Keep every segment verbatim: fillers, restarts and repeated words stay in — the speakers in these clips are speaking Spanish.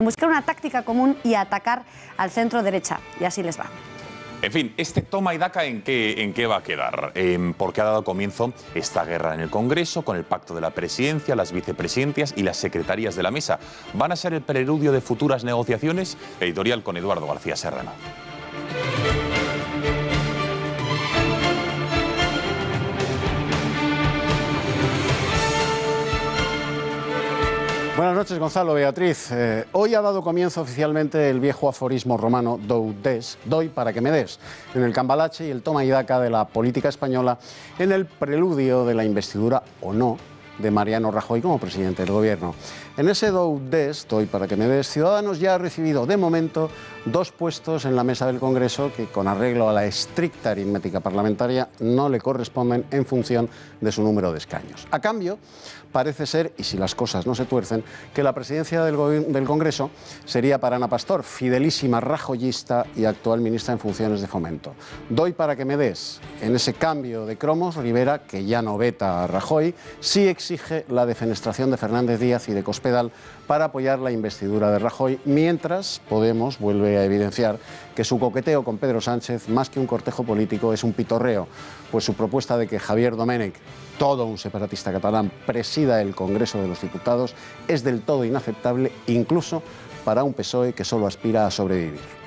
buscar una táctica común y atacar al centro derecha. Y así les va. En fin, este toma y daca en qué, en qué va a quedar, eh, porque ha dado comienzo esta guerra en el Congreso con el pacto de la presidencia, las vicepresidencias y las secretarías de la mesa. Van a ser el preludio de futuras negociaciones. Editorial con Eduardo García Serrano. Buenas noches, Gonzalo, Beatriz. Eh, hoy ha dado comienzo oficialmente el viejo aforismo romano "dou des", doy para que me des, en el cambalache y el toma y daca de la política española, en el preludio de la investidura o no de Mariano Rajoy como presidente del gobierno. En ese dou des, doy para que me des, Ciudadanos ya ha recibido de momento dos puestos en la mesa del Congreso que, con arreglo a la estricta aritmética parlamentaria, no le corresponden en función de su número de escaños. A cambio, parece ser, y si las cosas no se tuercen, que la presidencia del, del Congreso sería para Ana Pastor, fidelísima rajoyista y actual ministra en funciones de Fomento. Doy para que me des. En ese cambio de cromos, Rivera, que ya no veta a Rajoy, sí exige la defenestración de Fernández Díaz y de Cospedal para apoyar la investidura de Rajoy, mientras Podemos vuelve a evidenciar que su coqueteo con Pedro Sánchez, más que un cortejo político, es un pitorreo, pues su propuesta de que Xavier Domènech, todo un separatista catalán, presida el Congreso de los Diputados es del todo inaceptable, incluso para un P S O E que solo aspira a sobrevivir.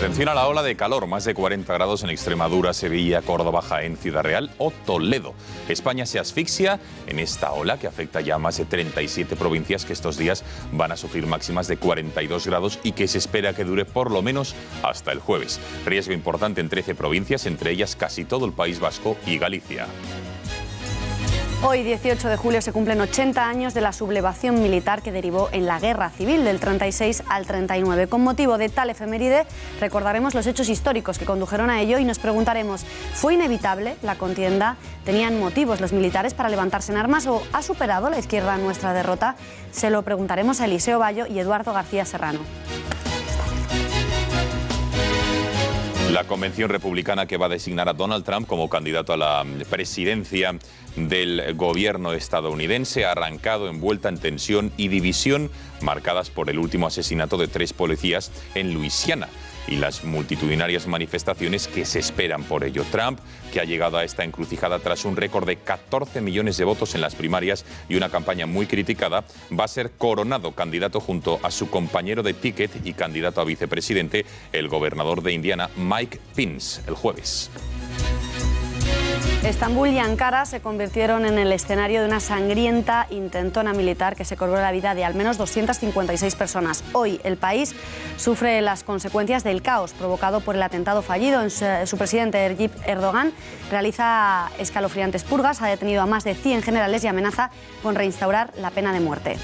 Atención a la ola de calor, más de cuarenta grados en Extremadura, Sevilla, Córdoba, Jaén, Ciudad Real o Toledo. España se asfixia en esta ola que afecta ya a más de treinta y siete provincias que estos días van a sufrir máximas de cuarenta y dos grados y que se espera que dure por lo menos hasta el jueves. Riesgo importante en trece provincias, entre ellas casi todo el País Vasco y Galicia. Hoy, dieciocho de julio, se cumplen ochenta años de la sublevación militar que derivó en la Guerra Civil del treinta y seis al treinta y nueve. Con motivo de tal efeméride, recordaremos los hechos históricos que condujeron a ello y nos preguntaremos, ¿fue inevitable la contienda? ¿Tenían motivos los militares para levantarse en armas o ha superado la izquierda nuestra derrota? Se lo preguntaremos a Eliseo Bayo y Eduardo García Serrano. La convención republicana que va a designar a Donald Trump como candidato a la presidencia del gobierno estadounidense ha arrancado envuelta en tensión y división marcadas por el último asesinato de tres policías en Luisiana y las multitudinarias manifestaciones que se esperan por ello. Trump, que ha llegado a esta encrucijada tras un récord de catorce millones de votos en las primarias y una campaña muy criticada, va a ser coronado candidato junto a su compañero de ticket y candidato a vicepresidente, el gobernador de Indiana, Mike Pence, el jueves. Estambul y Ankara se convirtieron en el escenario de una sangrienta intentona militar que se cobró la vida de al menos doscientas cincuenta y seis personas. Hoy el país sufre las consecuencias del caos provocado por el atentado fallido. Su presidente Erdogan realiza escalofriantes purgas, ha detenido a más de cien generales y amenaza con reinstaurar la pena de muerte.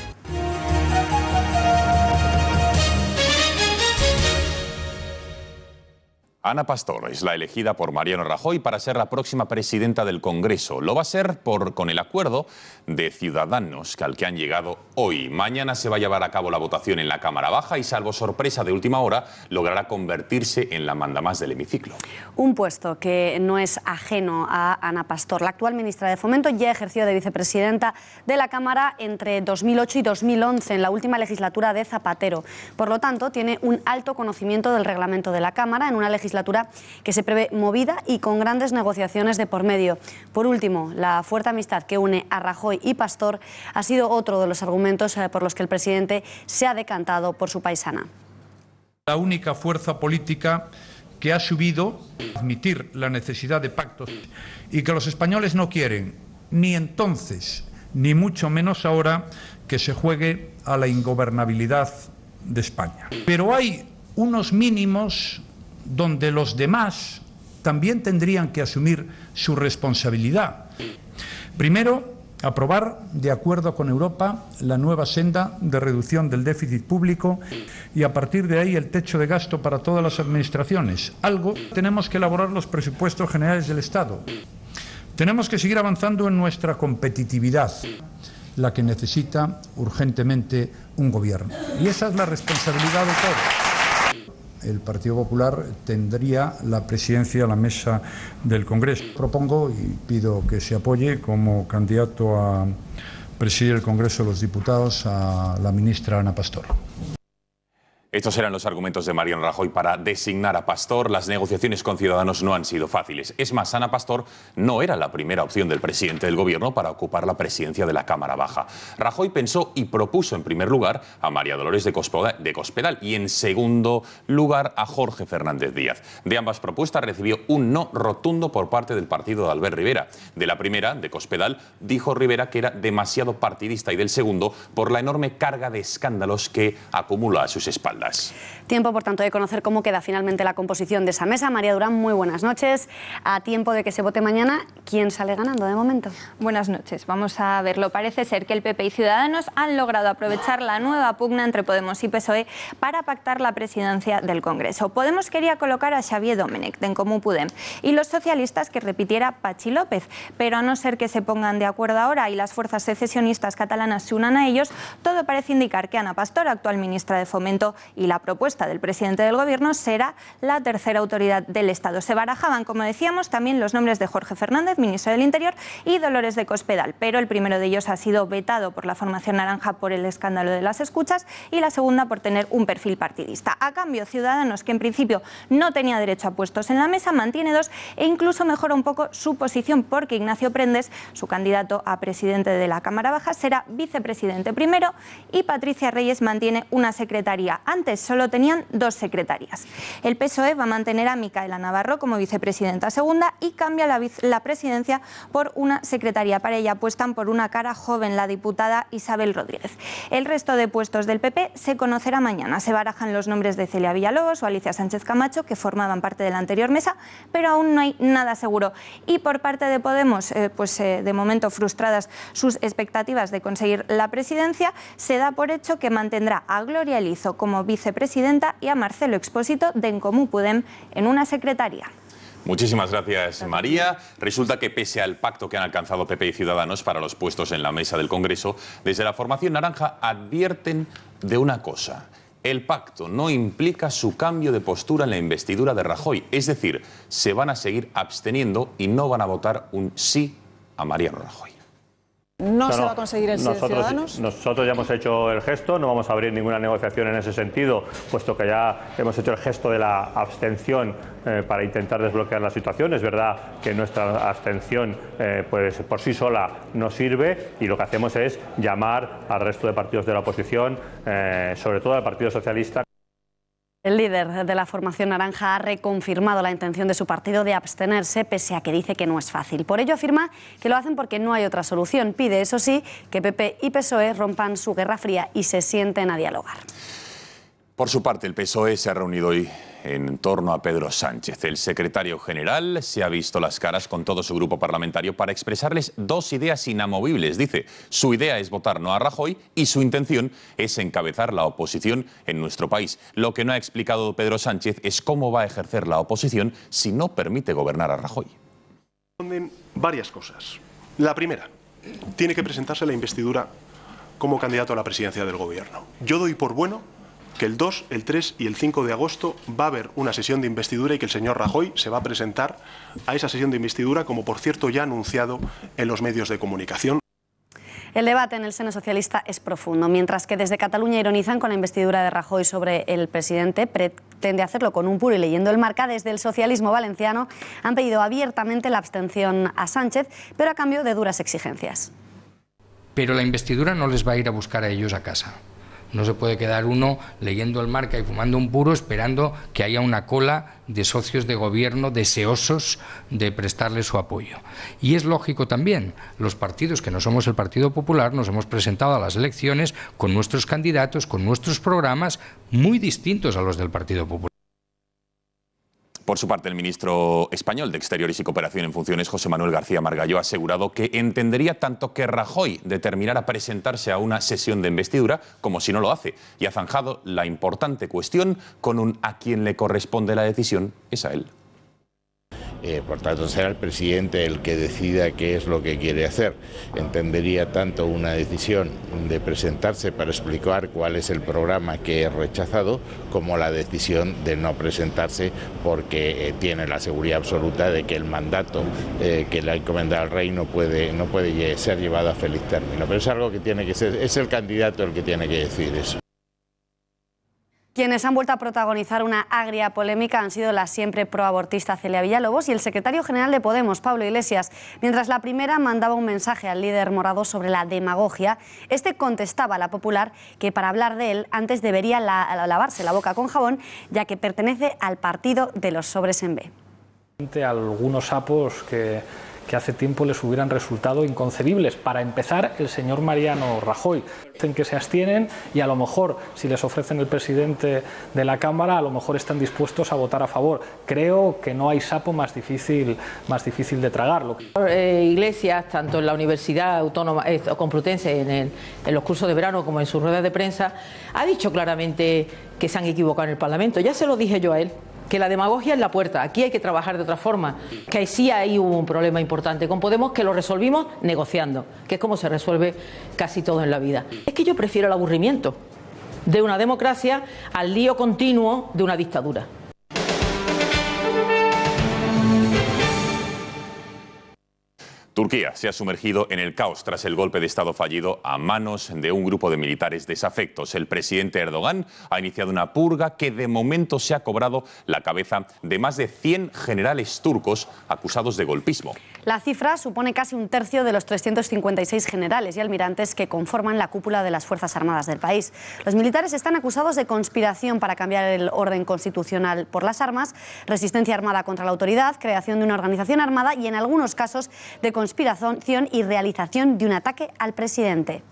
Ana Pastor es la elegida por Mariano Rajoy para ser la próxima presidenta del Congreso. Lo va a ser por, con el acuerdo de Ciudadanos, al que han llegado hoy. Mañana se va a llevar a cabo la votación en la Cámara Baja y, salvo sorpresa de última hora, logrará convertirse en la mandamás del hemiciclo. Un puesto que no es ajeno a Ana Pastor. La actual ministra de Fomento ya ejerció de vicepresidenta de la Cámara entre dos mil ocho y dos mil once, en la última legislatura de Zapatero. Por lo tanto, tiene un alto conocimiento del reglamento de la Cámara en una legislatura que se prevé movida y con grandes negociaciones de por medio. Por último, la fuerte amistad que une a Rajoy y Pastor ha sido otro de los argumentos por los que el presidente se ha decantado por su paisana. La única fuerza política que ha subido admitir la necesidad de pactos y que los españoles no quieren, ni entonces, ni mucho menos ahora, que se juegue a la ingobernabilidad de España. Pero hay unos mínimos donde los demás también tendrían que asumir su responsabilidad. Primero, aprobar, de acuerdo con Europa, la nueva senda de reducción del déficit público y a partir de ahí el techo de gasto para todas las administraciones. Algo, tenemos que elaborar los presupuestos generales del Estado. Tenemos que seguir avanzando en nuestra competitividad, la que necesita urgentemente un gobierno. Y esa es la responsabilidad de todos. el Partido Popular tendría la presidencia de la mesa del Congreso. Propongo y pido que se apoye como candidato a presidir el Congreso de los Diputados a la ministra Ana Pastor. Estos eran los argumentos de Mariano Rajoy para designar a Pastor. Las negociaciones con Ciudadanos no han sido fáciles. Es más, Ana Pastor no era la primera opción del presidente del Gobierno para ocupar la presidencia de la Cámara Baja. Rajoy pensó y propuso en primer lugar a María Dolores de Cospedal y en segundo lugar a Jorge Fernández Díaz. De ambas propuestas recibió un no rotundo por parte del partido de Albert Rivera. De la primera, de Cospedal, dijo Rivera que era demasiado partidista y del segundo por la enorme carga de escándalos que acumula a sus espaldas. Tiempo, por tanto, de conocer cómo queda finalmente la composición de esa mesa. María Durán, muy buenas noches. A tiempo de que se vote mañana, ¿quién sale ganando de momento? Buenas noches, vamos a verlo. Parece ser que el P P y Ciudadanos han logrado aprovechar la nueva pugna entre Podemos y P S O E para pactar la presidencia del Congreso. Podemos quería colocar a Xavier Domènech, de En Comú Podem, y los socialistas que repitiera Pachi López, pero a no ser que se pongan de acuerdo ahora y las fuerzas secesionistas catalanas se unan a ellos, todo parece indicar que Ana Pastor, actual ministra de Fomento, y la propuesta del presidente del Gobierno será la tercera autoridad del Estado. Se barajaban, como decíamos, también los nombres de Jorge Fernández, ministro del Interior, y Dolores de Cospedal, pero el primero de ellos ha sido vetado por la formación naranja por el escándalo de las escuchas y la segunda por tener un perfil partidista. A cambio, Ciudadanos, que en principio no tenía derecho a puestos en la mesa, mantiene dos e incluso mejora un poco su posición porque Ignacio Prendes, su candidato a presidente de la Cámara Baja, será vicepresidente primero y Patricia Reyes mantiene una secretaría. Antes solo tenían dos secretarias. El P S O E va a mantener a Micaela Navarro como vicepresidenta segunda y cambia la, la presidencia por una secretaria. Para ella apuestan por una cara joven, la diputada Isabel Rodríguez. El resto de puestos del P P se conocerá mañana. Se barajan los nombres de Celia Villalobos o Alicia Sánchez Camacho, que formaban parte de la anterior mesa, pero aún no hay nada seguro. Y por parte de Podemos, eh, pues eh, de momento frustradas sus expectativas de conseguir la presidencia, se da por hecho que mantendrá a Gloria Elizo como vicepresidenta y a Marcelo Expósito de En Comú Podem en una secretaría. Muchísimas gracias, María. Resulta que pese al pacto que han alcanzado P P y Ciudadanos para los puestos en la mesa del Congreso, desde la formación naranja advierten de una cosa. El pacto no implica su cambio de postura en la investidura de Rajoy. Es decir, se van a seguir absteniendo y no van a votar un sí a Mariano Rajoy. ¿No, no se va a conseguir el sí de Ciudadanos? Nosotros ya hemos hecho el gesto, no vamos a abrir ninguna negociación en ese sentido, puesto que ya hemos hecho el gesto de la abstención eh, para intentar desbloquear la situación. Es verdad que nuestra abstención eh, pues por sí sola no sirve y lo que hacemos es llamar al resto de partidos de la oposición, eh, sobre todo al Partido Socialista. El líder de la formación naranja ha reconfirmado la intención de su partido de abstenerse, pese a que dice que no es fácil. Por ello afirma que lo hacen porque no hay otra solución. Pide, eso sí, que P P y P S O E rompan su guerra fría y se sienten a dialogar. Por su parte, el P S O E se ha reunido hoy en torno a Pedro Sánchez. El secretario general se ha visto las caras con todo su grupo parlamentario para expresarles dos ideas inamovibles. Dice, su idea es votar no a Rajoy y su intención es encabezar la oposición en nuestro país. Lo que no ha explicado Pedro Sánchez es cómo va a ejercer la oposición si no permite gobernar a Rajoy. Responden varias cosas. La primera, tiene que presentarse la investidura como candidato a la presidencia del Gobierno. Yo doy por bueno que el dos, el tres y el cinco de agosto va a haber una sesión de investidura y que el señor Rajoy se va a presentar a esa sesión de investidura, como por cierto ya ha anunciado en los medios de comunicación. El debate en el seno socialista es profundo. Mientras que desde Cataluña ironizan con la investidura de Rajoy sobre el presidente, pretende hacerlo con un puro y leyendo el Marca, desde el socialismo valenciano han pedido abiertamente la abstención a Sánchez, pero a cambio de duras exigencias. Pero la investidura no les va a ir a buscar a ellos a casa. No se puede quedar uno leyendo el Marca y fumando un puro esperando que haya una cola de socios de gobierno deseosos de prestarle su apoyo. Y es lógico también, los partidos que no somos el Partido Popular nos hemos presentado a las elecciones con nuestros candidatos, con nuestros programas muy distintos a los del Partido Popular. Por su parte, el ministro español de Exteriores y Cooperación en Funciones, José Manuel García-Margallo, ha asegurado que entendería tanto que Rajoy determinara presentarse a una sesión de investidura como si no lo hace, y ha zanjado la importante cuestión con un a quien le corresponde la decisión es a él. Eh, por tanto, será el presidente el que decida qué es lo que quiere hacer. Entendería tanto una decisión de presentarse para explicar cuál es el programa que he rechazado, como la decisión de no presentarse porque eh, tiene la seguridad absoluta de que el mandato eh, que le ha encomendado al rey no puede, no puede ser llevado a feliz término. Pero es algo que tiene que ser, es el candidato el que tiene que decir eso. Quienes han vuelto a protagonizar una agria polémica han sido la siempre proabortista Celia Villalobos y el secretario general de Podemos, Pablo Iglesias. Mientras la primera mandaba un mensaje al líder morado sobre la demagogia, este contestaba a la popular que para hablar de él antes debería la- lavarse la boca con jabón, ya que pertenece al partido de los sobres en B. Algunos sapos que, que hace tiempo les hubieran resultado inconcebibles. Para empezar, el señor Mariano Rajoy. Dicen que se abstienen y a lo mejor, si les ofrecen el presidente de la Cámara, a lo mejor están dispuestos a votar a favor. Creo que no hay sapo más difícil, más difícil de tragarlo. Eh, Iglesias, tanto en la Universidad Autónoma eh, Complutense, en, el, en los cursos de verano, como en sus ruedas de prensa, ha dicho claramente que se han equivocado en el Parlamento. Ya se lo dije yo a él, que la demagogia es la puerta, aquí hay que trabajar de otra forma, que sí hay un problema importante con Podemos que lo resolvimos negociando, que es como se resuelve casi todo en la vida. Es que yo prefiero el aburrimiento de una democracia al lío continuo de una dictadura. Turquía se ha sumergido en el caos tras el golpe de Estado fallido a manos de un grupo de militares desafectos. El presidente Erdogan ha iniciado una purga que de momento se ha cobrado la cabeza de más de cien generales turcos acusados de golpismo. La cifra supone casi un tercio de los trescientos cincuenta y seis generales y almirantes que conforman la cúpula de las Fuerzas Armadas del país. Los militares están acusados de conspiración para cambiar el orden constitucional por las armas, resistencia armada contra la autoridad, creación de una organización armada y en algunos casos de conspiración. conspiración y realización de un ataque al presidente.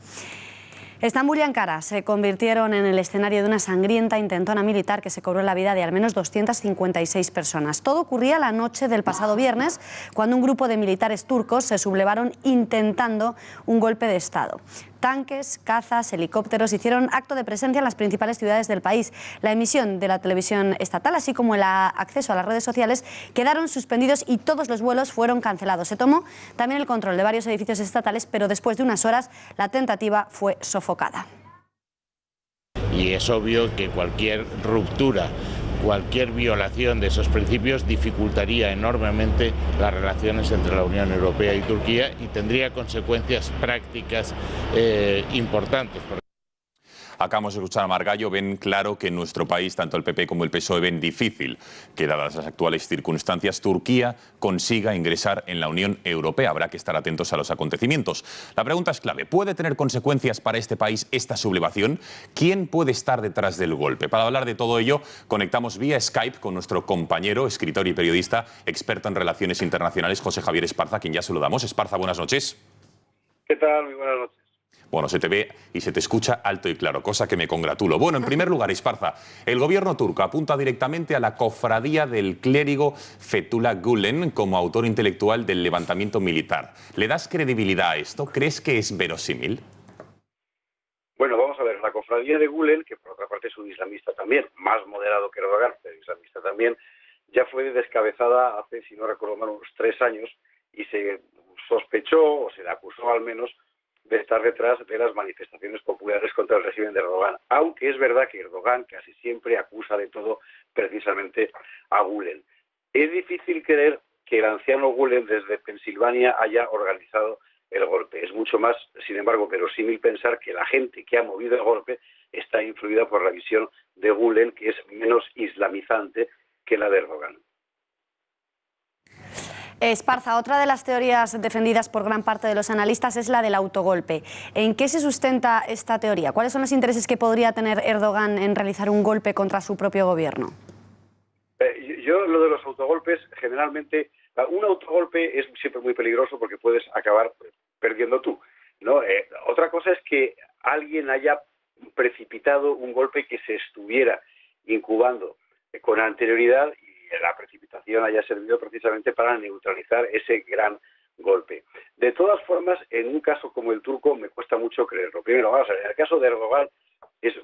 Estambul y Ankara se convirtieron en el escenario de una sangrienta intentona militar que se cobró la vida de al menos doscientas cincuenta y seis personas. Todo ocurría la noche del pasado viernes, cuando un grupo de militares turcos se sublevaron intentando un golpe de Estado. Tanques, cazas, helicópteros hicieron acto de presencia en las principales ciudades del país. La emisión de la televisión estatal, así como el acceso a las redes sociales, quedaron suspendidos y todos los vuelos fueron cancelados. Se tomó también el control de varios edificios estatales, pero después de unas horas la tentativa fue sofocada. Y es obvio que cualquier ruptura, cualquier violación de esos principios dificultaría enormemente las relaciones entre la Unión Europea y Turquía y tendría consecuencias prácticas eh, importantes. Acabamos de escuchar a Margallo, ven claro que en nuestro país, tanto el P P como el P S O E ven difícil que, dadas las actuales circunstancias, Turquía consiga ingresar en la Unión Europea. Habrá que estar atentos a los acontecimientos. La pregunta es clave. ¿Puede tener consecuencias para este país esta sublevación? ¿Quién puede estar detrás del golpe? Para hablar de todo ello, conectamos vía Skype con nuestro compañero, escritor y periodista, experto en relaciones internacionales, José Javier Esparza, a quien ya saludamos. Esparza, buenas noches. ¿Qué tal? Muy buenas noches. Bueno, se te ve y se te escucha alto y claro, cosa que me congratulo. Bueno, en primer lugar, Esparza, el gobierno turco apunta directamente a la cofradía del clérigo Fethullah Gulen como autor intelectual del levantamiento militar. ¿Le das credibilidad a esto? ¿Crees que es verosímil? Bueno, vamos a ver, la cofradía de Gulen, que por otra parte es un islamista también, más moderado que Erdogan, pero islamista también, ya fue descabezada hace, si no recuerdo mal, unos tres años y se sospechó, o se le acusó al menos, de estar detrás de las manifestaciones populares contra el régimen de Erdogan, aunque es verdad que Erdogan casi siempre acusa de todo precisamente a Gulen. Es difícil creer que el anciano Gulen desde Pensilvania haya organizado el golpe. Es mucho más, sin embargo, verosímil pensar que la gente que ha movido el golpe está influida por la visión de Gulen, que es menos islamizante que la de Erdogan. Esparza, otra de las teorías defendidas por gran parte de los analistas es la del autogolpe. ¿En qué se sustenta esta teoría? ¿Cuáles son los intereses que podría tener Erdogan en realizar un golpe contra su propio gobierno? Eh, yo lo de los autogolpes, generalmente, un autogolpe es siempre muy peligroso porque puedes acabar perdiendo tú, ¿no? Eh, otra cosa es que alguien haya precipitado un golpe que se estuviera incubando con anterioridad y la precipitación haya servido precisamente para neutralizar ese gran golpe. De todas formas, en un caso como el turco me cuesta mucho creerlo. Primero, vamos a ver, en el caso de Erdogan es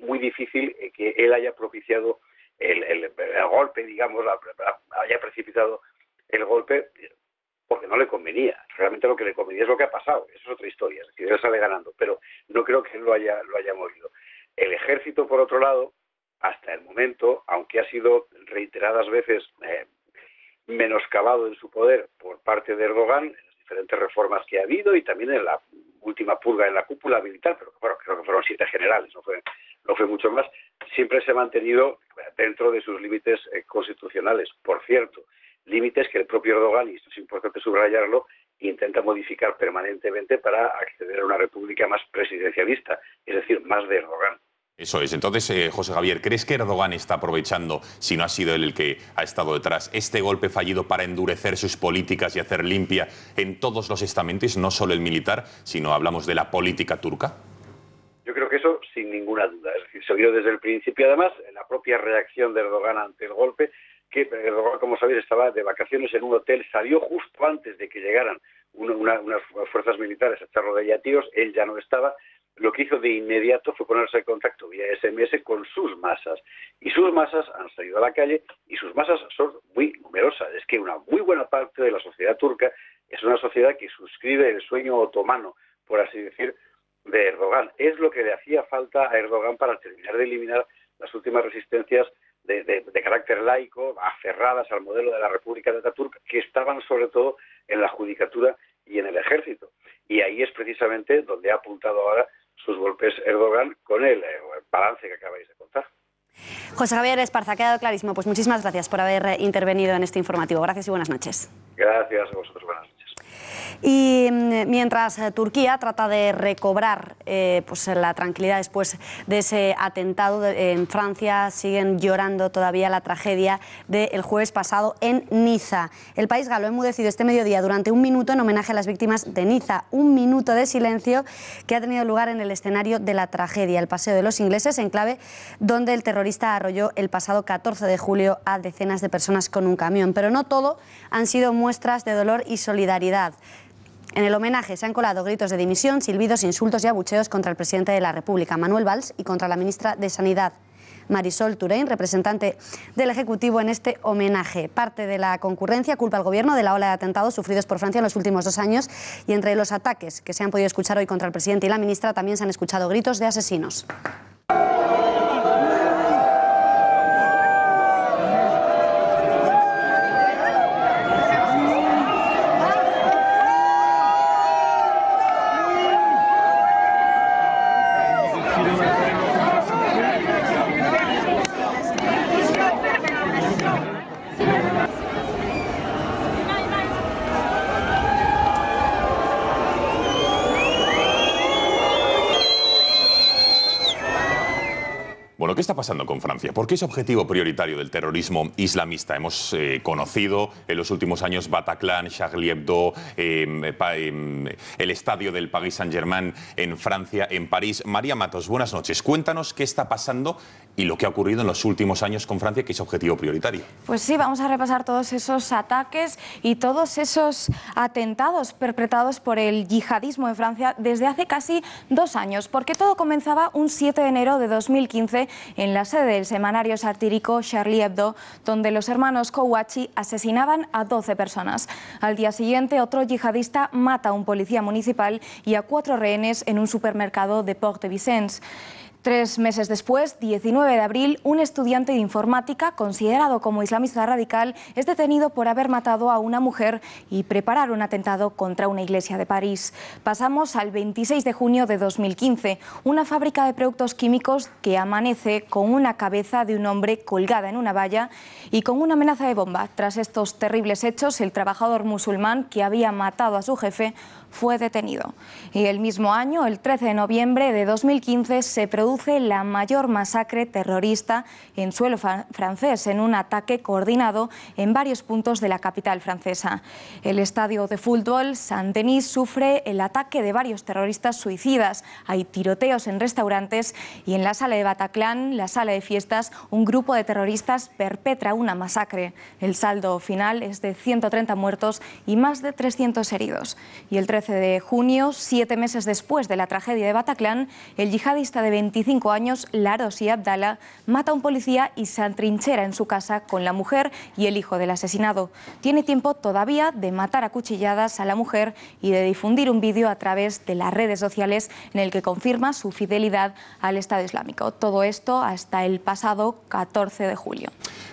muy difícil que él haya propiciado el, el, el golpe, digamos, la, la, haya precipitado el golpe porque no le convenía. Realmente lo que le convenía es lo que ha pasado. Eso es otra historia. Es decir, él sale ganando, pero no creo que él lo haya, lo haya movido. El ejército, por otro lado, hasta el momento, aunque ha sido reiteradas veces eh, menoscabado en su poder por parte de Erdogan, en las diferentes reformas que ha habido y también en la última purga en la cúpula militar, pero bueno, creo que fueron siete generales, no fue, no fue mucho más, siempre se ha mantenido dentro de sus límites eh, constitucionales, por cierto, límites que el propio Erdogan, y esto es importante subrayarlo, intenta modificar permanentemente para acceder a una república más presidencialista, es decir, más de Erdogan. Eso es. Entonces, eh, José Javier, ¿crees que Erdogan está aprovechando, si no ha sido él el que ha estado detrás, este golpe fallido para endurecer sus políticas y hacer limpia en todos los estamentos, no solo el militar, sino hablamos de la política turca? Yo creo que eso sin ninguna duda. Es decir, se vio desde el principio, además, en la propia reacción de Erdogan ante el golpe, que Erdogan, como sabéis, estaba de vacaciones en un hotel, salió justo antes de que llegaran una, una, unas fuerzas militares a echarlo de allí a tiros, él ya no estaba. Lo que hizo de inmediato fue ponerse en contacto vía ese eme ese con sus masas. Y sus masas han salido a la calle y sus masas son muy numerosas. Es que una muy buena parte de la sociedad turca es una sociedad que suscribe el sueño otomano, por así decir, de Erdogan. Es lo que le hacía falta a Erdogan para terminar de eliminar las últimas resistencias de, de, de carácter laico, aferradas al modelo de la República de Ataturk, que estaban sobre todo en la judicatura y en el ejército. Y ahí es precisamente donde ha apuntado ahora sus golpes Erdogan con el balance que acabáis de contar. José Javier Esparza, ha quedado clarísimo. Pues muchísimas gracias por haber intervenido en este informativo. Gracias y buenas noches. Gracias a vosotros, buenas noches. Y mientras Turquía trata de recobrar eh, pues la tranquilidad después de ese atentado, de, en Francia siguen llorando todavía la tragedia del jueves pasado en Niza. El país galo ha enmudecido este mediodía durante un minuto en homenaje a las víctimas de Niza. Un minuto de silencio que ha tenido lugar en el escenario de la tragedia, el Paseo de los Ingleses, enclave donde el terrorista arrolló el pasado catorce de julio a decenas de personas con un camión. Pero no todo han sido muestras de dolor y solidaridad. En el homenaje se han colado gritos de dimisión, silbidos, insultos y abucheos contra el presidente de la República, Manuel Valls, y contra la ministra de Sanidad, Marisol Touraine, representante del Ejecutivo en este homenaje. Parte de la concurrencia culpa al gobierno de la ola de atentados sufridos por Francia en los últimos dos años, y entre los ataques que se han podido escuchar hoy contra el presidente y la ministra también se han escuchado gritos de asesinos. ¿Qué está pasando con Francia? ¿Por qué es objetivo prioritario del terrorismo islamista? Hemos eh, conocido en los últimos años Bataclan, Charlie Hebdo, eh, pa, eh, el estadio del Paris Saint-Germain en Francia, en París. María Matos, buenas noches. Cuéntanos qué está pasando y lo que ha ocurrido en los últimos años con Francia, que es objetivo prioritario. Pues sí, vamos a repasar todos esos ataques y todos esos atentados perpetrados por el yihadismo en Francia desde hace casi dos años, porque todo comenzaba un siete de enero de dos mil quince... en la sede del semanario satírico Charlie Hebdo, donde los hermanos Kouachi asesinaban a doce personas. Al día siguiente, otro yihadista mata a un policía municipal y a cuatro rehenes en un supermercado de Port-de-Vincennes. Tres meses después, diecinueve de abril, un estudiante de informática, considerado como islamista radical, es detenido por haber matado a una mujer y preparar un atentado contra una iglesia de París. Pasamos al veintiséis de junio de dos mil quince, una fábrica de productos químicos que amanece con una cabeza de un hombre colgada en una valla y con una amenaza de bomba. Tras estos terribles hechos, el trabajador musulmán que había matado a su jefe fue detenido. Y el mismo año, el trece de noviembre de dos mil quince, se produce la mayor masacre terrorista en suelo francés, en un ataque coordinado en varios puntos de la capital francesa. El estadio de fútbol Saint-Denis sufre el ataque de varios terroristas suicidas. Hay tiroteos en restaurantes y en la sala de Bataclan, la sala de fiestas, un grupo de terroristas perpetra una masacre. El saldo final es de ciento treinta muertos y más de trescientos heridos. Y el trece de junio, siete meses después de la tragedia de Bataclan, el yihadista de 20 veinticinco años, Larosi Abdala, mata a un policía y se atrinchera en su casa con la mujer y el hijo del asesinado. Tiene tiempo todavía de matar a cuchilladas a la mujer y de difundir un vídeo a través de las redes sociales en el que confirma su fidelidad al Estado Islámico. Todo esto hasta el pasado catorce de julio.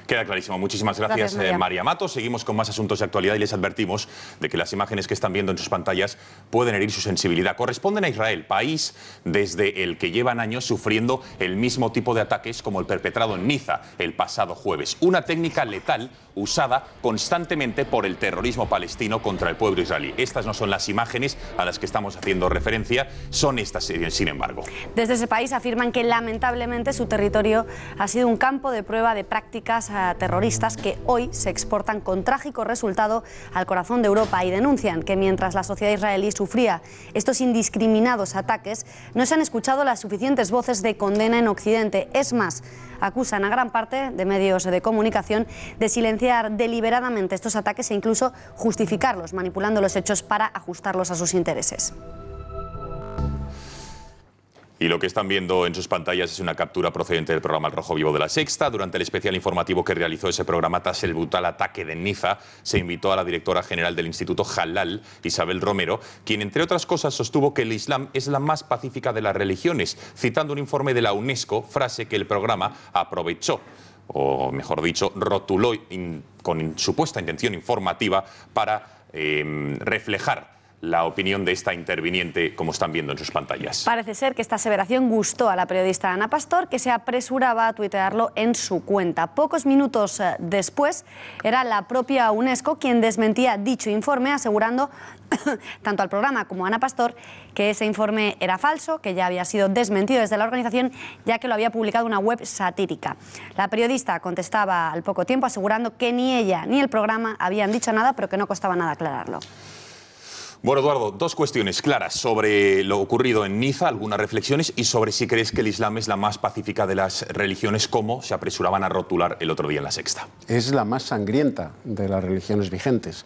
Queda clarísimo. Muchísimas gracias, gracias María. Eh, María Matos. Seguimos con más asuntos de actualidad y les advertimos de que las imágenes que están viendo en sus pantallas pueden herir su sensibilidad. Corresponden a Israel, país desde el que llevan años sufriendo el mismo tipo de ataques como el perpetrado en Niza el pasado jueves. Una técnica letal usada constantemente por el terrorismo palestino contra el pueblo israelí. Estas no son las imágenes a las que estamos haciendo referencia, son estas, sin embargo. Desde ese país afirman que lamentablemente su territorio ha sido un campo de prueba de prácticas terroristas que hoy se exportan con trágico resultado al corazón de Europa, y denuncian que mientras la sociedad israelí sufría estos indiscriminados ataques, no se han escuchado las suficientes voces de condena en Occidente. Es más, acusan a gran parte de medios de comunicación de silenciar deliberadamente estos ataques e incluso justificarlos, manipulando los hechos para ajustarlos a sus intereses. Y lo que están viendo en sus pantallas es una captura procedente del programa El Rojo Vivo de La Sexta. Durante el especial informativo que realizó ese programa tras el brutal ataque de Niza, se invitó a la directora general del Instituto Halal, Isabel Romero, quien, entre otras cosas, sostuvo que el Islam es la más pacífica de las religiones, citando un informe de la UNESCO, frase que el programa aprovechó, o mejor dicho, rotuló in, con supuesta intención informativa para eh, reflejar la opinión de esta interviniente, como están viendo en sus pantallas. Parece ser que esta aseveración gustó a la periodista Ana Pastor, que se apresuraba a tuitearlo en su cuenta. Pocos minutos después, era la propia UNESCO quien desmentía dicho informe, asegurando tanto al programa como a Ana Pastor que ese informe era falso, que ya había sido desmentido desde la organización, ya que lo había publicado una web satírica. La periodista contestaba al poco tiempo asegurando que ni ella ni el programa habían dicho nada, pero que no costaba nada aclararlo. Bueno, Eduardo, dos cuestiones claras sobre lo ocurrido en Niza, algunas reflexiones, y sobre si crees que el Islam es la más pacífica de las religiones, como se apresuraban a rotular el otro día en La Sexta. Es la más sangrienta de las religiones vigentes.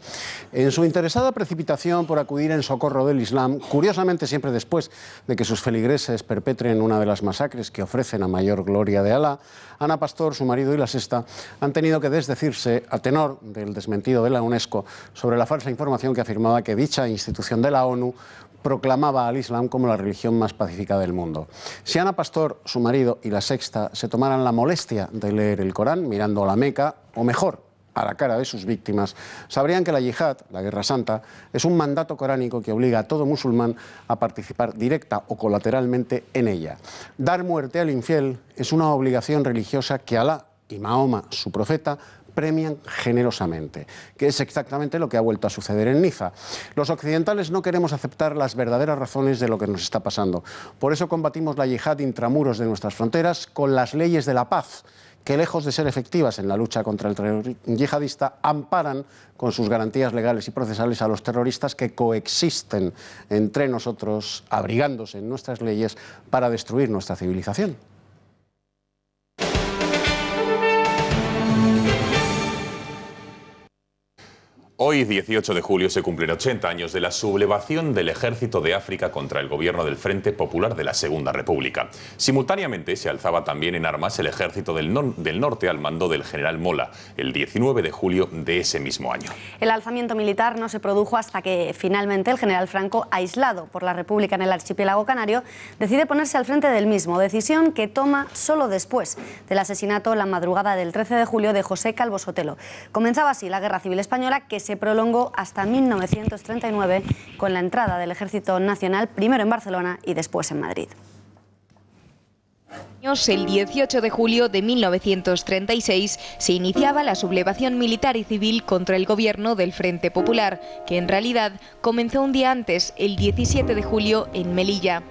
En su interesada precipitación por acudir en socorro del Islam, curiosamente siempre después de que sus feligreses perpetren una de las masacres que ofrecen a mayor gloria de Alá, Ana Pastor, su marido y La Sexta han tenido que desdecirse a tenor del desmentido de la UNESCO sobre la falsa información que afirmaba que dicha institución institución de la ONU proclamaba al Islam como la religión más pacífica del mundo. Si Ana Pastor, su marido y La Sexta se tomaran la molestia de leer el Corán mirando a la Meca, o mejor, a la cara de sus víctimas, sabrían que la yihad, la guerra santa, es un mandato coránico que obliga a todo musulmán a participar directa o colateralmente en ella. Dar muerte al infiel es una obligación religiosa que Alá y Mahoma, su profeta, premian generosamente, que es exactamente lo que ha vuelto a suceder en Niza. Los occidentales no queremos aceptar las verdaderas razones de lo que nos está pasando. Por eso combatimos la yihad intramuros de nuestras fronteras con las leyes de la paz, que lejos de ser efectivas en la lucha contra el terrorismo yihadista, amparan con sus garantías legales y procesales a los terroristas que coexisten entre nosotros, abrigándose en nuestras leyes para destruir nuestra civilización. Hoy, dieciocho de julio, se cumplen ochenta años de la sublevación del Ejército de África contra el gobierno del Frente Popular de la Segunda República. Simultáneamente se alzaba también en armas el Ejército del, no del Norte al mando del general Mola, el diecinueve de julio de ese mismo año. El alzamiento militar no se produjo hasta que finalmente el general Franco, aislado por la República en el archipiélago canario, decide ponerse al frente del mismo, decisión que toma solo después del asesinato la madrugada del trece de julio de José Calvo Sotelo. Comenzaba así la Guerra Civil Española, que se se prolongó hasta mil novecientos treinta y nueve con la entrada del Ejército Nacional, primero en Barcelona y después en Madrid. El dieciocho de julio de mil novecientos treinta y seis se iniciaba la sublevación militar y civil contra el gobierno del Frente Popular, que en realidad comenzó un día antes, el diecisiete de julio, en Melilla.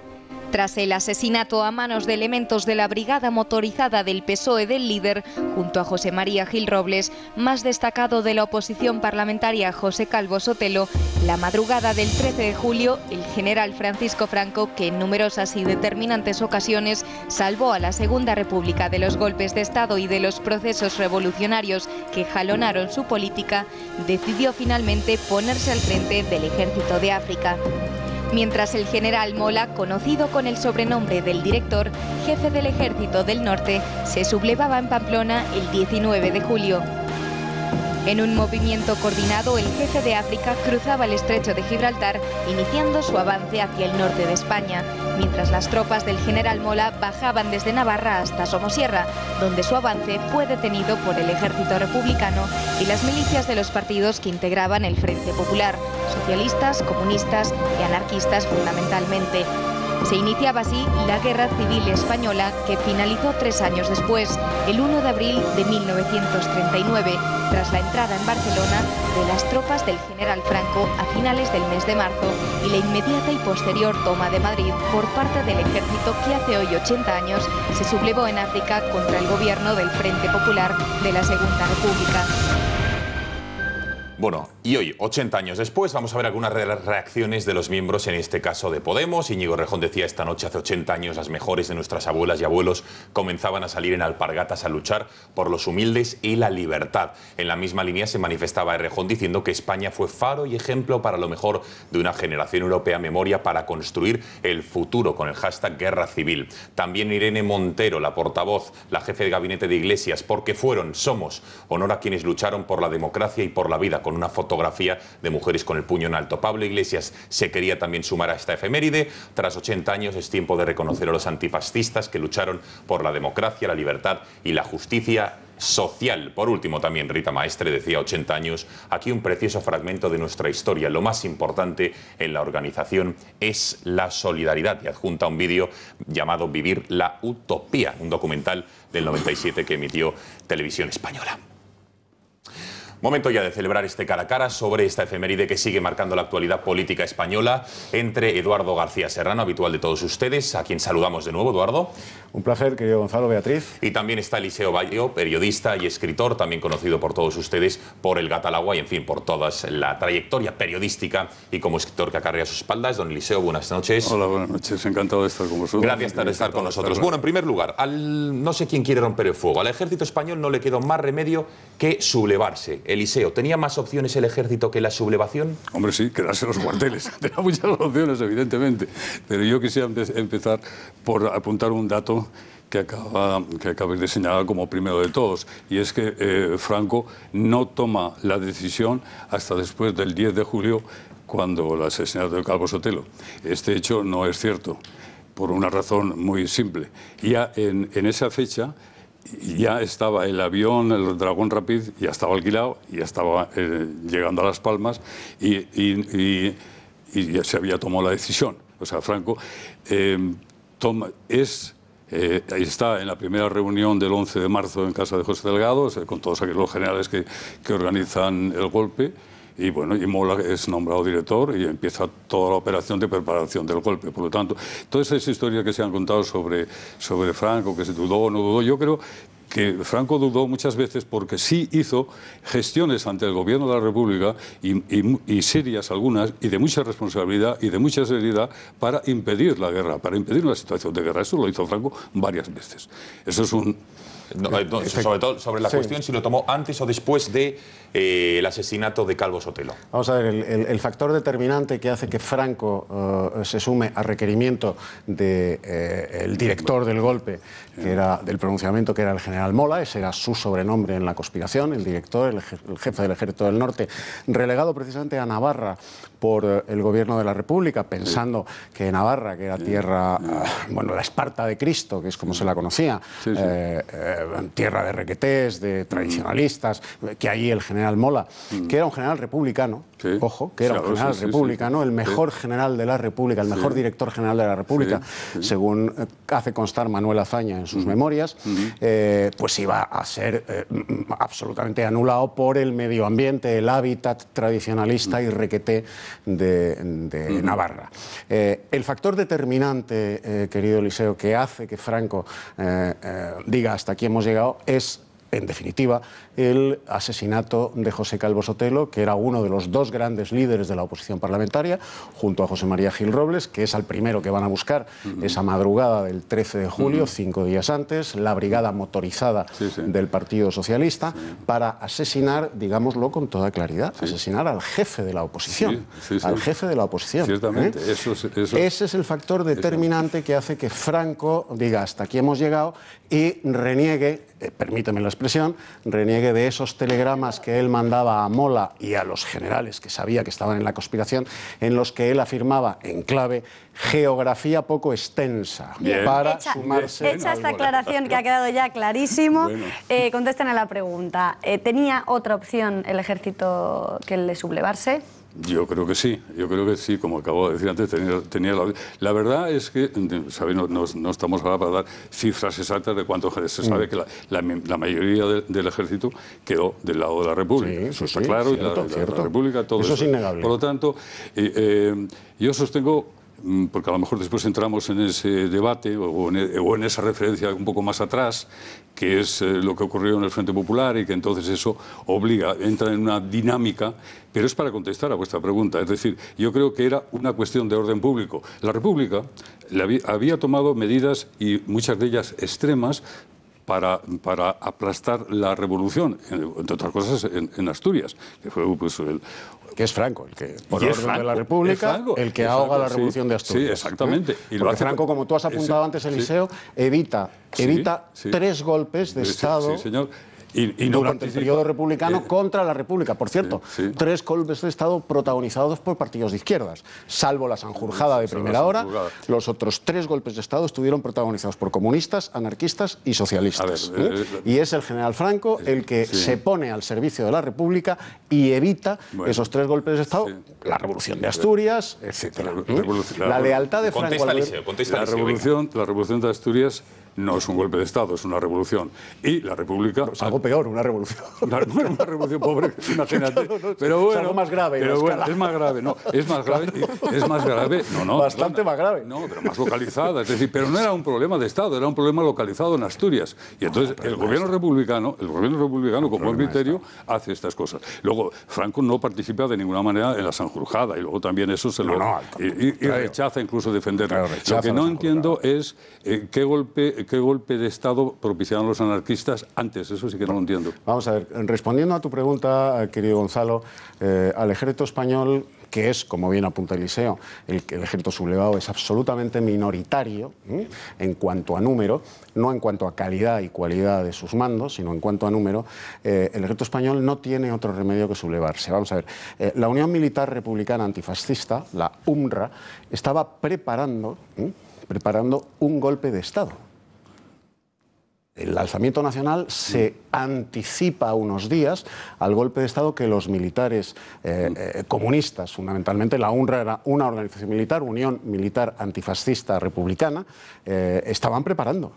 Tras el asesinato a manos de elementos de la brigada motorizada del P S O E del líder, junto a José María Gil Robles, más destacado de la oposición parlamentaria José Calvo Sotelo, la madrugada del trece de julio, el general Francisco Franco, que en numerosas y determinantes ocasiones salvó a la Segunda República de los golpes de Estado y de los procesos revolucionarios que jalonaron su política, decidió finalmente ponerse al frente del Ejército de África. mientras el general Mola, conocido con el sobrenombre del director, jefe del Ejército del Norte, se sublevaba en Pamplona el diecinueve de julio. En un movimiento coordinado, el jefe de África cruzaba el estrecho de Gibraltar, iniciando su avance hacia el norte de España, mientras las tropas del general Mola bajaban desde Navarra hasta Somosierra, donde su avance fue detenido por el ejército republicano y las milicias de los partidos que integraban el Frente Popular, socialistas, comunistas y anarquistas fundamentalmente. Se iniciaba así la Guerra Civil Española, que finalizó tres años después, el uno de abril de mil novecientos treinta y nueve, tras la entrada en Barcelona de las tropas del general Franco a finales del mes de marzo y la inmediata y posterior toma de Madrid por parte del ejército que hace hoy ochenta años se sublevó en África contra el gobierno del Frente Popular de la Segunda República. Bueno, y hoy, ochenta años después, vamos a ver algunas de las reacciones de los miembros, en este caso de Podemos. Íñigo Errejón decía esta noche: hace ochenta años las mejores de nuestras abuelas y abuelos comenzaban a salir en alpargatas a luchar por los humildes y la libertad. En la misma línea se manifestaba Errejón diciendo que España fue faro y ejemplo para lo mejor de una generación europea, memoria para construir el futuro, con el hashtag Guerra Civil. También Irene Montero, la portavoz, la jefe de gabinete de Iglesias, porque fueron, somos, honor a quienes lucharon por la democracia y por la vida, con una fotografía de mujeres con el puño en alto. Pablo Iglesias se quería también sumar a esta efeméride. Tras ochenta años es tiempo de reconocer a los antifascistas que lucharon por la democracia, la libertad y la justicia social. Por último, también Rita Maestre decía: ochenta años, aquí un precioso fragmento de nuestra historia. Lo más importante en la organización es la solidaridad, y adjunta un vídeo llamado Vivir la Utopía, un documental del noventa y siete que emitió Televisión Española. Momento ya de celebrar este cara a cara sobre esta efeméride que sigue marcando la actualidad política española, entre Eduardo García Serrano, habitual de todos ustedes, a quien saludamos de nuevo. Eduardo. Un placer, querido Gonzalo, Beatriz. Y también está Eliseo Bayo, periodista y escritor, también conocido por todos ustedes por El Gato al Agua y, en fin, por toda la trayectoria periodística y como escritor que acarrea a sus espaldas. Don Eliseo, buenas noches. Hola, buenas noches. Encantado de estar con vosotros. Gracias por estar con nosotros. Bueno, en primer lugar, al no sé quién quiere romper el fuego. Al ejército español no le quedó más remedio que sublevarse. Eliseo, ¿tenía más opciones el ejército que la sublevación? Hombre, sí, quedarse en los cuarteles. Tenía muchas opciones, evidentemente. Pero yo quisiera empezar por apuntar un dato que acaba, que acabáis de señalar como primero de todos, y es que eh, Franco no toma la decisión hasta después del diez de julio, cuando el asesinato de Calvo Sotelo. Este hecho no es cierto, por una razón muy simple. Ya en, en esa fecha ya estaba el avión, el Dragón Rapid, ya estaba alquilado, ya estaba eh, llegando a Las Palmas y, y, y, y ya se había tomado la decisión. O sea, Franco eh, toma, es, eh, está en la primera reunión del once de marzo en casa de José Delgado, o sea, con todos aquellos generales que, que organizan el golpe. Y bueno, y Mola es nombrado director y empieza toda la operación de preparación del golpe. Por lo tanto, todas esas historias que se han contado sobre, sobre Franco, que se dudó o no dudó, yo creo que Franco dudó muchas veces porque sí hizo gestiones ante el gobierno de la República y, y, y serias algunas, y de mucha responsabilidad y de mucha seriedad, para impedir la guerra, para impedir la situación de guerra. Eso lo hizo Franco varias veces. Eso es un... No, no, sobre todo sobre la sí. cuestión si lo tomó antes o después del de, eh, el asesinato de Calvo Sotelo. Vamos a ver, el, el, el factor determinante que hace que Franco uh, se sume a requerimiento del de, eh, director del golpe, que era, del pronunciamiento, que era el general Mola. Ese era su sobrenombre en la conspiración, el director, el, je, el jefe del Ejército del Norte, relegado precisamente a Navarra por el gobierno de la República, pensando sí. que Navarra, que era tierra, sí. bueno, la Esparta de Cristo, que es como sí. se la conocía, sí, sí. Eh, eh, tierra de requetés, de tradicionalistas, que ahí el general Mola, que era un general republicano, sí, ojo, que era claro, un general sí, republicano, sí, sí. el mejor sí. general de la República, el mejor sí. director general de la República, sí, sí. según hace constar Manuel Azaña en sus uh-huh. memorias, uh-huh. eh, pues iba a ser eh, absolutamente anulado por el medio ambiente, el hábitat tradicionalista uh-huh. y requeté de, de uh-huh. Navarra. Eh, el factor determinante, eh, querido Eliseo, que hace que Franco eh, eh, diga hasta aquí hemos llegado, es en definitiva, el asesinato de José Calvo Sotelo, que era uno de los dos grandes líderes de la oposición parlamentaria, junto a José María Gil Robles, que es al primero que van a buscar uh-huh. esa madrugada del trece de julio, uh-huh. cinco días antes, la brigada motorizada sí, sí. del Partido Socialista, sí. para asesinar, digámoslo con toda claridad, sí. asesinar al jefe de la oposición. Sí, sí, sí. Al jefe de la oposición. Ciertamente. ¿eh? Eso es, eso... Ese es el factor determinante eso... que hace que Franco diga hasta aquí hemos llegado y reniegue, eh, permíteme la expresión, reniegue de esos telegramas que él mandaba a Mola y a los generales que sabía que estaban en la conspiración, en los que él afirmaba en clave geografía poco extensa. Bien. Para hecha, sumarse hecha esta aclaración que ha quedado ya clarísimo, bueno. eh, contesten a la pregunta. Eh, ¿tenía otra opción el ejército que el de sublevarse? Yo creo que sí, yo creo que sí, como acabo de decir antes, tenía, tenía la... La verdad es que, ¿sabéis? No, no, no estamos ahora para dar cifras exactas de cuántos ejércitos. Se sabe que la, la, la mayoría de, del ejército quedó del lado de la República, sí, eso está sí, claro, cierto, y la, la, la, la República, todo eso. Eso es innegable. Por lo tanto, eh, eh, yo sostengo... porque a lo mejor después entramos en ese debate o en, o en esa referencia un poco más atrás, que es eh, lo que ocurrió en el Frente Popular y que entonces eso obliga, entra en una dinámica, pero es para contestar a vuestra pregunta, es decir, yo creo que era una cuestión de orden público. La República la había, había tomado medidas y muchas de ellas extremas Para, para aplastar la revolución, entre otras cosas en, en Asturias, que fue pues, el... Que es Franco, el que, por orden Franco, de la República, Franco, el que ahoga Franco, la revolución sí, de Asturias. Sí, exactamente. ¿eh? Y lo hace, Franco, como tú has apuntado ese, antes, Eliseo, sí, evita, evita sí, sí, tres golpes de sí, Estado... Sí, señor. Y, y no durante participa. El periodo republicano eh, contra la República. Por cierto, sí, sí. tres golpes de Estado protagonizados por partidos de izquierdas. Salvo la sanjurjada de primera hora, los otros tres golpes de Estado estuvieron protagonizados por comunistas, anarquistas y socialistas. Ver, ¿eh? Eh, y es el general Franco el que sí. se pone al servicio de la República y evita bueno, esos tres golpes de Estado, sí. la revolución de Asturias, etcétera. La, revolución, la, la lealtad de Franco... Al... Liceo, la, revolución, la revolución de Asturias... No es un golpe de Estado, es una revolución. Y la República... Es algo peor, una revolución. Una, una revolución pobre, imagínate. No, no, no, pero bueno, es algo más grave. Pero bueno, es más grave, no. Es más grave, es más grave. No, no, bastante más grave. No, pero más localizada. Es decir, pero no era un problema de Estado, era un problema localizado en Asturias. Y entonces no, el gobierno está. republicano, el gobierno republicano, no, con buen criterio, está. hace estas cosas. Luego, Franco no participa de ninguna manera en la sanjurjada. Y luego también eso se no, lo... No, y, y, y rechaza incluso defenderlo. Claro, rechaza lo que no entiendo es eh, qué golpe... ¿Qué golpe de Estado propiciaron los anarquistas antes? Eso sí que no lo entiendo. Vamos a ver, respondiendo a tu pregunta, querido Gonzalo, eh, al ejército español, que es, como bien apunta Eliseo, el, el ejército sublevado es absolutamente minoritario ¿eh? en cuanto a número, no en cuanto a calidad y cualidad de sus mandos, sino en cuanto a número, eh, el ejército español no tiene otro remedio que sublevarse. Vamos a ver, eh, la Unión Militar Republicana Antifascista, la UMRA, estaba preparando, ¿eh? preparando un golpe de Estado. El alzamiento nacional se anticipa unos días al golpe de Estado que los militares eh, eh, comunistas, fundamentalmente la UNRWA era una organización militar, Unión Militar Antifascista Republicana, eh, estaban preparando.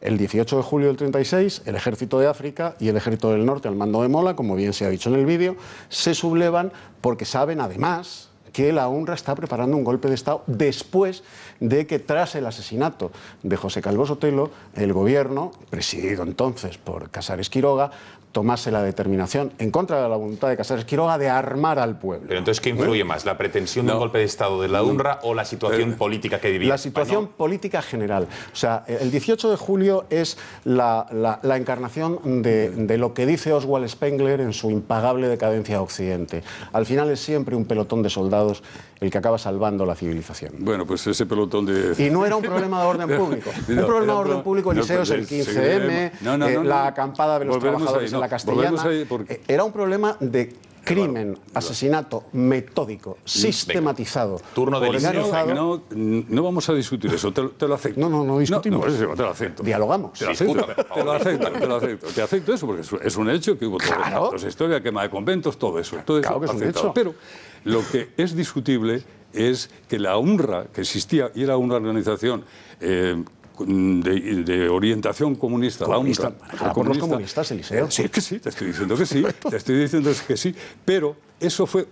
El dieciocho de julio del treinta y seis, el Ejército de África y el Ejército del Norte al mando de Mola, como bien se ha dicho en el vídeo, se sublevan porque saben además... que la UNRWA está preparando un golpe de Estado después de que, tras el asesinato de José Calvo Sotelo, el gobierno, presidido entonces por Casares Quiroga, tomase la determinación, en contra de la voluntad de Casares Quiroga, de armar al pueblo. Pero entonces, ¿qué influye más? ¿La pretensión no. de un golpe de Estado de la UNRWA o la situación eh, política que vivía? La situación ¿no? política general. O sea, el dieciocho de julio es la, la, la encarnación de, de lo que dice Oswald Spengler en su impagable decadencia a Occidente. Al final es siempre un pelotón de soldados el que acaba salvando la civilización. Bueno, pues ese pelotón de... Y no era un problema de orden público. No, un problema de orden público, Eliseo, no, es el quince eme, no, no, eh, no, no, la acampada de los trabajadores ahí, no, en la Castellana. Porque... Era un problema de crimen, asesinato metódico, sistematizado. Venga. Turno de organizado. No, no vamos a discutir eso, te, te lo acepto. No, no, no discutimos. No, no, te lo acepto. Dialogamos. Te lo acepto, te lo acepto, te lo acepto. Te acepto eso porque es un hecho que hubo todos claro. los actos, historia, quema de conventos, todo eso. Todo claro eso que es aceptado. Un hecho. Pero lo que es discutible es que la UNRWA, que existía y era una organización... Eh, De, de orientación comunista, comunista la UNRWA, por los comunistas, Eliseo. Sí, que sí, te estoy diciendo que sí, te estoy diciendo que sí, pero eso fue...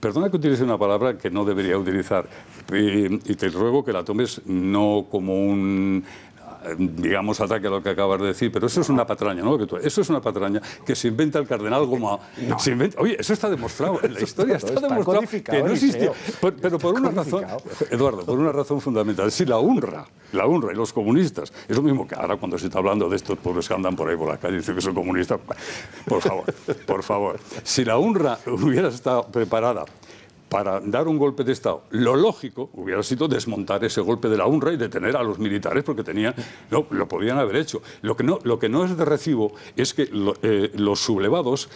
Perdona que utilice una palabra que no debería utilizar y, y te ruego que la tomes no como un digamos, ataque a lo que acabas de decir, pero eso no. es una patraña, ¿no? Eso es una patraña que se inventa el cardenal Goma. No. Se inventa... Oye, eso está demostrado en la historia, está, está demostrado que no existía. Pero, pero por una razón, Eduardo, por una razón fundamental, si la UNRWA, la UNRWA y los comunistas, es lo mismo que ahora cuando se está hablando de estos pobres que andan por ahí por la calle y dicen que son comunistas, por favor, por favor, si la UNRWA hubiera estado preparada para dar un golpe de Estado, lo lógico hubiera sido desmontar ese golpe de la UNRWA y detener a los militares, porque tenían, lo, lo podían haber hecho. Lo que no, lo que no es de recibo es que lo, eh, los sublevados,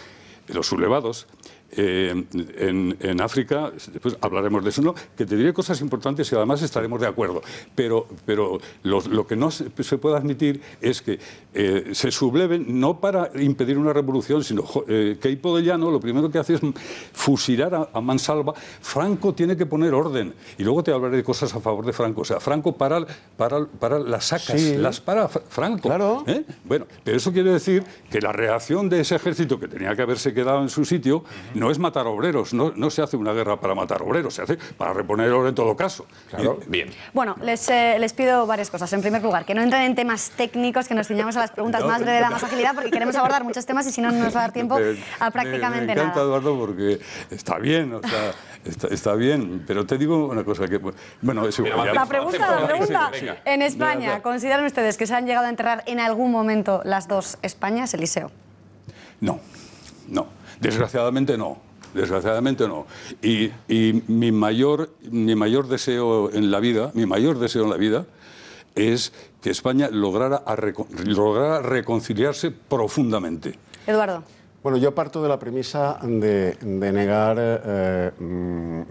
los sublevados eh, en, en África, después hablaremos de eso, ¿no? Que te diré cosas importantes y además estaremos de acuerdo, pero, pero los, lo que no se, se puede admitir es que eh, se subleven no para impedir una revolución, sino eh, que Keipo de Llano lo primero que hace es fusilar a, a mansalva. Franco tiene que poner orden, y luego te hablaré de cosas a favor de Franco. O sea, Franco para, para, para las sacas, sí. las para Franco. Claro. ¿Eh? Bueno, pero eso quiere decir que la reacción de ese ejército, que tenía que haberse quedado en su sitio, no es matar obreros, no, no se hace una guerra para matar obreros, se hace para reponer oro en todo caso. Claro. Bien. Bueno, les, eh, les pido varias cosas. En primer lugar, que no entren en temas técnicos, que nos ciñamos a las preguntas no, más de la más agilidad, porque queremos abordar muchos temas y si no, no nos va a dar tiempo me, a prácticamente nada. Me encanta, nada. Eduardo, porque está bien, o sea, está, está bien, pero te digo una cosa que... Bueno, es igual. La pregunta, la pregunta. En España, ¿consideran ustedes que se han llegado a enterrar en algún momento las dos Españas, Eliseo? No, no. Desgraciadamente no, desgraciadamente no. Y, y mi mayor, mi mayor deseo en la vida, mi mayor deseo en la vida es que España lograra, a reco- lograra reconciliarse profundamente. Eduardo. Bueno, yo parto de la premisa de, de negar eh, mm,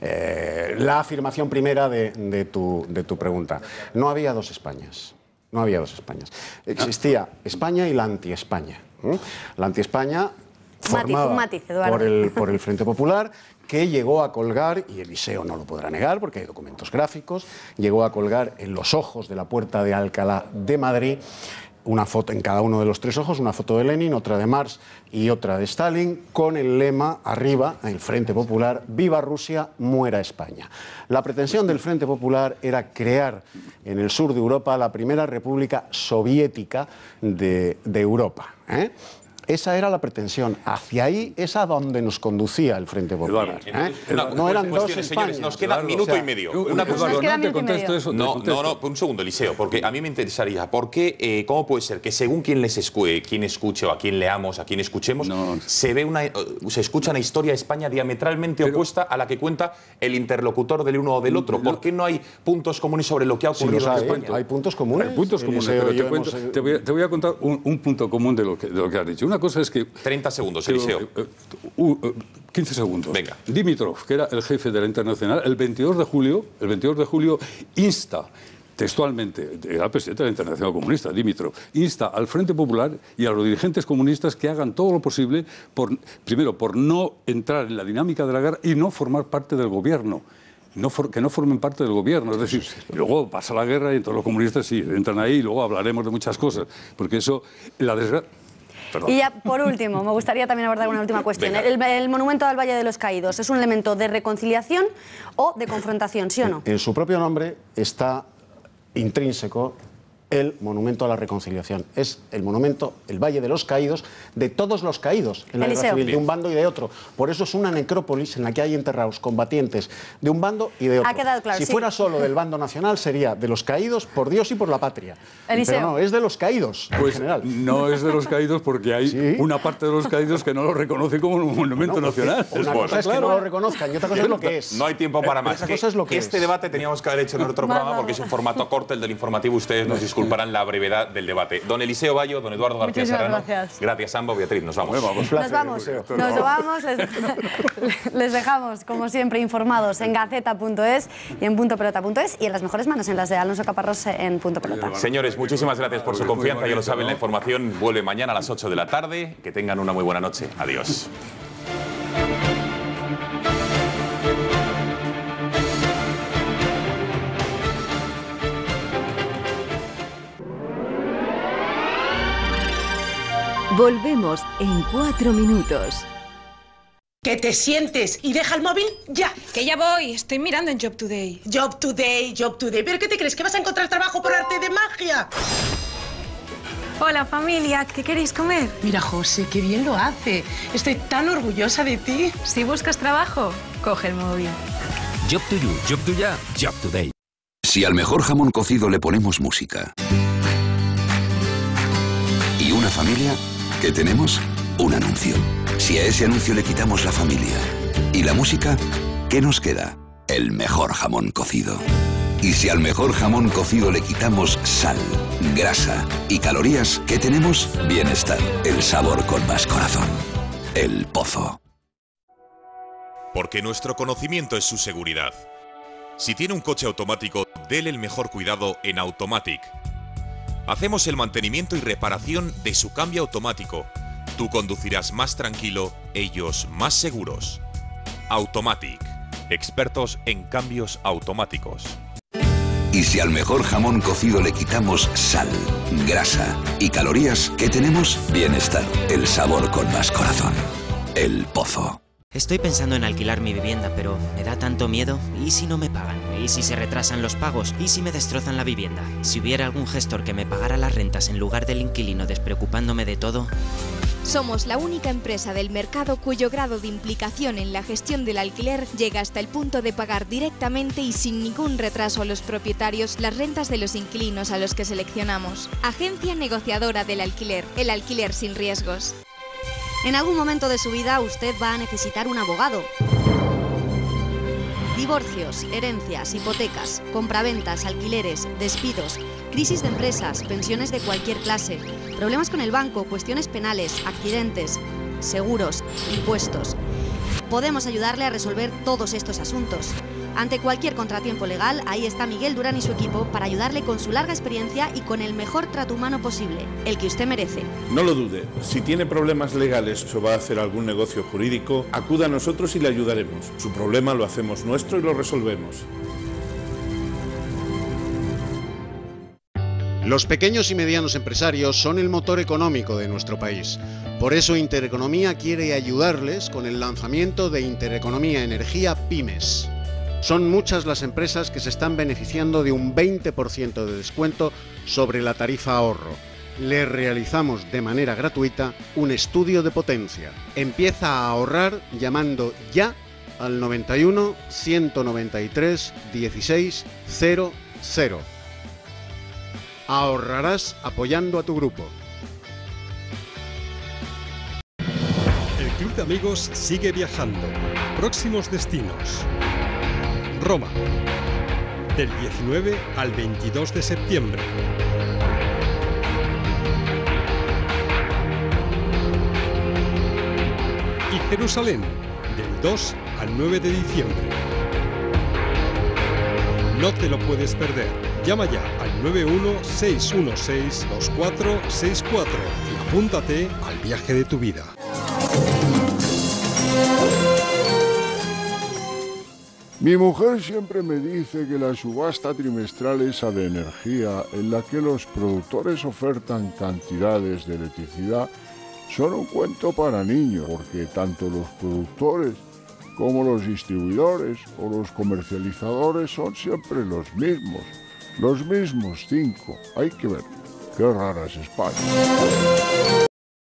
eh, la afirmación primera de, de, tu, de tu pregunta. No había dos Españas, no había dos Españas. Existía España y la anti-España. ¿Mm? La anti-España... formada matiz, matiz, por, el, por el Frente Popular, que llegó a colgar, y Eliseo no lo podrá negar porque hay documentos gráficos, llegó a colgar en los ojos de la puerta de Alcalá de Madrid una foto, en cada uno de los tres ojos, una foto de Lenin, otra de Marx y otra de Stalin, con el lema arriba, el Frente Popular, viva Rusia, muera España. La pretensión del Frente Popular era crear en el sur de Europa la primera república soviética de, de Europa, ¿eh? Esa era la pretensión. Hacia ahí es a donde nos conducía el Frente Popular. Eduardo, ¿eh? Eduardo, no eran dos Españas. Nos queda Eduardo, minuto o sea, y medio. Una cosa, no te contesto eso. No, no, no, un segundo, Eliseo, porque a mí me interesaría. ¿Por qué, eh, cómo puede ser que según quién les escuche, quién escuche o a quién leamos, a quién escuchemos, no. se ve una, se escucha una historia de España diametralmente Pero, opuesta a la que cuenta el interlocutor del uno o del otro? ¿Por qué no hay puntos comunes sobre lo que ha ocurrido si hay, en España? Hay puntos comunes. Hay puntos comunes. Pero te, cuento, hemos... te, voy a, te voy a contar un, un punto común de lo que, de lo que has dicho. Una cosa es que... treinta segundos, Eliseo. quince segundos. Venga. Dimitrov, que era el jefe de la Internacional, el veintidós de julio, el veintidós de julio insta textualmente, era presidente de la Internacional Comunista, Dimitrov, insta al Frente Popular y a los dirigentes comunistas que hagan todo lo posible, por, primero, por no entrar en la dinámica de la guerra y no formar parte del gobierno. No for, que no formen parte del gobierno, es decir, luego pasa la guerra y entonces los comunistas sí, entran ahí y luego hablaremos de muchas cosas, porque eso, la desgracia... Perdón. Y ya, por último, me gustaría también abordar una última cuestión. El, el monumento al Valle de los Caídos, ¿es un elemento de reconciliación o de confrontación, sí o no? En su propio nombre está intrínseco el monumento a la reconciliación. Es el monumento, el Valle de los Caídos, de todos los caídos en la Eliseo. Guerra civil, de un bando y de otro. Por eso es una necrópolis en la que hay enterrados combatientes de un bando y de otro. Ha quedado claro, si sí. fuera solo del bando nacional, sería de los caídos por Dios y por la patria. Eliseo. Pero no, es de los caídos pues en general. No es de los caídos porque hay ¿Sí? una parte de los caídos que no lo reconoce como un monumento no, nacional. Una es cosa bueno. es que claro. no lo reconozcan y otra cosa es lo que es. No hay tiempo para más. Esa cosa es lo que este es. debate teníamos que haber hecho en otro programa porque es un formato corto, el del informativo, ustedes nos disculpen. Disculparán la brevedad del debate. Don Eliseo Bayo, don Eduardo García Serrano. Gracias. Gracias a ambos. Beatriz, nos vamos. Nos vamos. Nos vamos. Les, les dejamos, como siempre, informados en gaceta punto es y en punto pelota punto es y en las mejores manos, en las de Alonso Caparrós en Punto Pelota. Señores, muchísimas gracias por su confianza. Ya lo saben, la información vuelve mañana a las ocho de la tarde. Que tengan una muy buena noche. Adiós. Volvemos en cuatro minutos. Que te sientes y deja el móvil ya. Que ya voy, estoy mirando en Job Today. Job Today, Job Today. ¿Pero qué te crees? ¿Que vas a encontrar trabajo por arte de magia? Hola, familia, ¿qué queréis comer? Mira, José, qué bien lo hace. Estoy tan orgullosa de ti. Si buscas trabajo, coge el móvil. Job to you, job to ya, job today. Si al mejor jamón cocido le ponemos música y una familia, ¿qué tenemos? Un anuncio. Si a ese anuncio le quitamos la familia y la música, ¿qué nos queda? El mejor jamón cocido. Y si al mejor jamón cocido le quitamos sal, grasa y calorías, ¿qué tenemos? Bienestar, el sabor con más corazón. El Pozo. Porque nuestro conocimiento es su seguridad. Si tiene un coche automático, déle el mejor cuidado en Automatic. Hacemos el mantenimiento y reparación de su cambio automático. Tú conducirás más tranquilo, ellos más seguros. Automatic. Expertos en cambios automáticos. Y si al mejor jamón cocido le quitamos sal, grasa y calorías, ¿qué tenemos? Bienestar, el sabor con más corazón. El Pozo. Estoy pensando en alquilar mi vivienda, pero me da tanto miedo. ¿Y si no me pagan? ¿Y si se retrasan los pagos? ¿Y si me destrozan la vivienda? Si hubiera algún gestor que me pagara las rentas en lugar del inquilino despreocupándome de todo... Somos la única empresa del mercado cuyo grado de implicación en la gestión del alquiler llega hasta el punto de pagar directamente y sin ningún retraso a los propietarios las rentas de los inquilinos a los que seleccionamos. Agencia negociadora del alquiler. El alquiler sin riesgos. En algún momento de su vida usted va a necesitar un abogado. Divorcios, herencias, hipotecas, compraventas, alquileres, despidos, crisis de empresas, pensiones de cualquier clase, problemas con el banco, cuestiones penales, accidentes, seguros, impuestos. Podemos ayudarle a resolver todos estos asuntos. Ante cualquier contratiempo legal, ahí está Miguel Durán y su equipo para ayudarle con su larga experiencia y con el mejor trato humano posible, el que usted merece. No lo dude, si tiene problemas legales o va a hacer algún negocio jurídico, acuda a nosotros y le ayudaremos. Su problema lo hacemos nuestro y lo resolvemos. Los pequeños y medianos empresarios son el motor económico de nuestro país. Por eso Intereconomía quiere ayudarles con el lanzamiento de Intereconomía Energía Pymes. Son muchas las empresas que se están beneficiando de un veinte por ciento de descuento sobre la tarifa ahorro. Les realizamos de manera gratuita un estudio de potencia. Empieza a ahorrar llamando ya al noventa y uno, ciento noventa y tres, dieciséis, cero cero. Ahorrarás apoyando a tu grupo. El Club de Amigos sigue viajando. Próximos destinos. Roma, del diecinueve al veintidós de septiembre. Y Jerusalén, del dos al nueve de diciembre. No te lo puedes perder. Llama ya al nueve uno, seis uno seis, dos cuatro seis cuatro y apúntate al viaje de tu vida. Mi mujer siempre me dice que la subasta trimestral esa de energía, en la que los productores ofertan cantidades de electricidad, son un cuento para niños, porque tanto los productores como los distribuidores o los comercializadores son siempre los mismos, los mismos cinco. Hay que ver, qué rara es España.